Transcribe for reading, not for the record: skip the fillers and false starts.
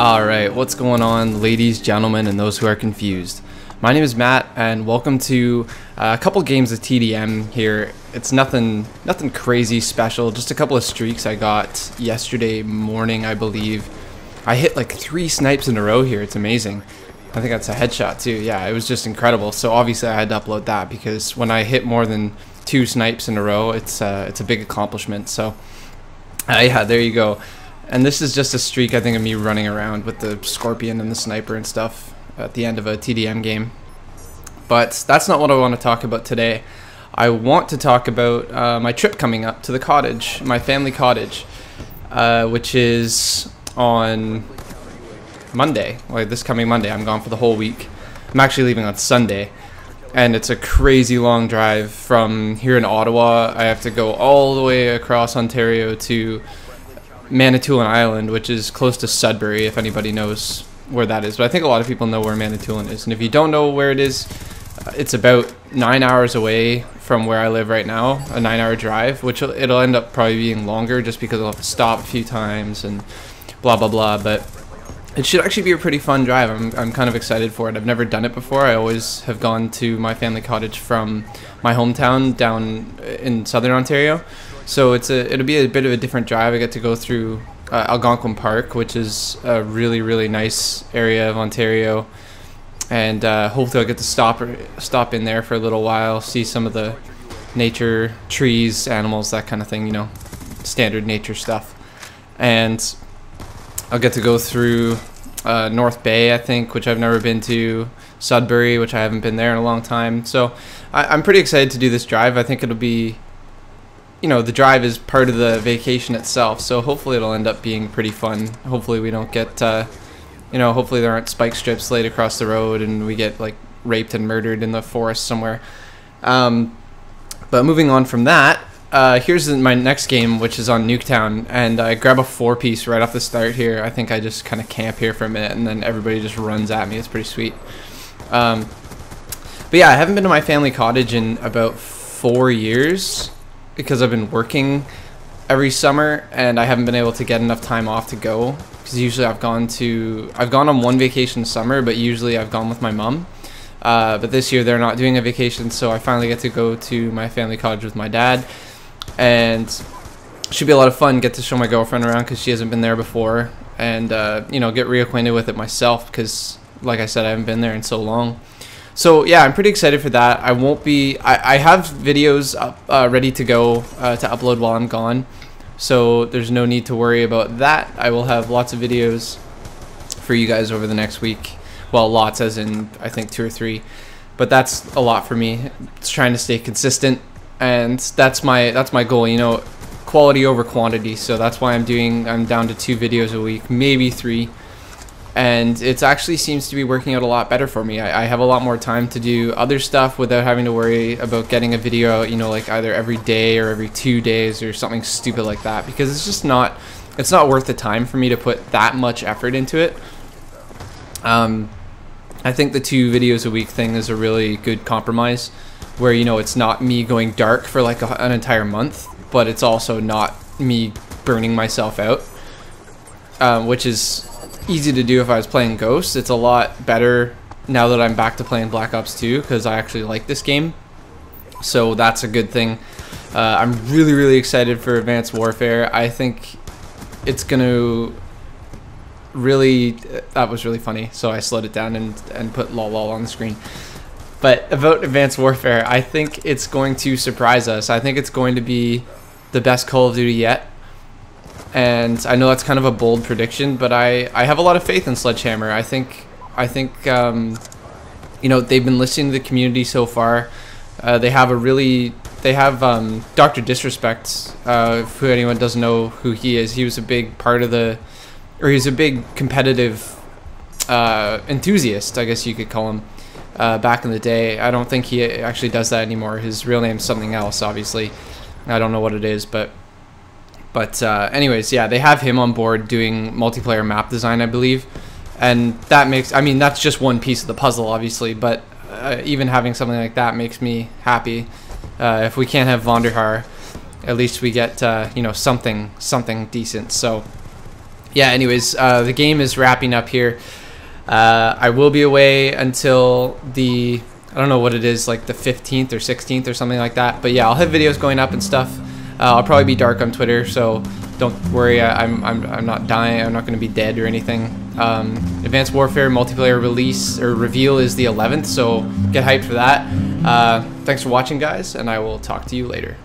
Alright, what's going on, ladies, gentlemen, and those who are confused? My name is Matt, and welcome to a couple games of TDM here. It's nothing crazy special, just a couple of streaks I got yesterday morning, I believe. I hit like 3 snipes in a row here, it's amazing. I think that's a headshot too, yeah, it was just incredible. So obviously I had to upload that, because when I hit more than 2 snipes in a row, it's a big accomplishment. So, yeah, there you go. And this is just a streak, I think, of me running around with the Scorpion and the Sniper and stuff at the end of a TDM game. But that's not what I want to talk about today. I want to talk about my trip coming up to the cottage, my family cottage, which is on Monday, like this coming Monday. I'm gone for the whole week. I'm actually leaving on Sunday. And it's a crazy long drive from here in Ottawa. I have to go all the way across Ontario to Manitoulin Island, which is close to Sudbury, if anybody knows where that is. But I think a lot of people know where Manitoulin is. And if you don't know where it is, it's about 9 hours away from where I live right now, a 9-hour drive, which it'll end up probably being longer just because I'll have to stop a few times and blah, blah, blah. But it should actually be a pretty fun drive. I'm kind of excited for it. I've never done it before. I always have gone to my family cottage from my hometown down in southern Ontario. So it'll be a bit of a different drive. I get to go through Algonquin Park, which is a really, really nice area of Ontario. And hopefully I'll get to stop in there for a little while, see some of the nature, trees, animals, that kind of thing, you know, standard nature stuff. And I'll get to go through North Bay, I think, which I've never been to, Sudbury, which I haven't been there in a long time. So I'm pretty excited to do this drive. I think it'll be, you know, the drive is part of the vacation itself, so hopefully it'll end up being pretty fun. Hopefully we don't get, you know, hopefully there aren't spike strips laid across the road and we get, like, raped and murdered in the forest somewhere. But moving on from that, here's my next game, which is on Nuketown, and I grab a 4-piece right off the start here. I think I just kind of camp here for a minute, and then everybody just runs at me. It's pretty sweet. But yeah, I haven't been to my family cottage in about 4 years because I've been working every summer, and I haven't been able to get enough time off to go, because usually I've gone on one vacation summer, but usually I've gone with my mom. But this year they're not doing a vacation, so I finally get to go to my family cottage with my dad. And it should be a lot of fun. Get to show my girlfriend around because she hasn't been there before, and you know, get reacquainted with it myself because, like I said, I haven't been there in so long. So yeah, I'm pretty excited for that. I won't be. I have videos up, ready to go to upload while I'm gone, so there's no need to worry about that. I will have lots of videos for you guys over the next week. Well, lots, as in I think 2 or 3, but that's a lot for me. It's trying to stay consistent. And that's my goal, you know, quality over quantity. So that's why I'm down to 2 videos a week, maybe 3. And it actually seems to be working out a lot better for me. I have a lot more time to do other stuff without having to worry about getting a video, you know, like either every day or every 2 days or something stupid like that, because it's just not worth the time for me to put that much effort into it. I think the 2 videos a week thing is a really good compromise, where, you know, it's not me going dark for like an entire month, but it's also not me burning myself out, which is easy to do if I was playing Ghost. It's a lot better now that I'm back to playing Black Ops 2 because I actually like this game, so that's a good thing. I'm really, really excited for Advanced Warfare. I think it's going to really, that was really funny, so I slowed it down and put lol lol on the screen. But about Advanced Warfare, I think it's going to surprise us. I think it's going to be the best Call of Duty yet. And I know that's kind of a bold prediction, but I have a lot of faith in Sledgehammer. I think you know, they've been listening to the community so far. They have Dr. Disrespect, if anyone doesn't know who he is. He was a big part of the, or he's a big competitive enthusiast, I guess you could call him. Back in the day, I don't think he actually does that anymore. His real name's something else, obviously. I don't know what it is, but anyways, yeah, they have him on board doing multiplayer map design, I believe, and that makes, I mean, that's just one piece of the puzzle, obviously, but even having something like that makes me happy. If we can't have Vonderhaar, at least we get you know, something decent. So yeah, anyways, the game is wrapping up here. I will be away until the, I don't know what it is, like the 15th or 16th or something like that. But yeah, I'll have videos going up and stuff. I'll probably be dark on Twitter, so don't worry. I'm not dying. I'm not going to be dead or anything. Advanced Warfare multiplayer release or reveal is the 11th, so get hyped for that. Thanks for watching, guys, and I will talk to you later.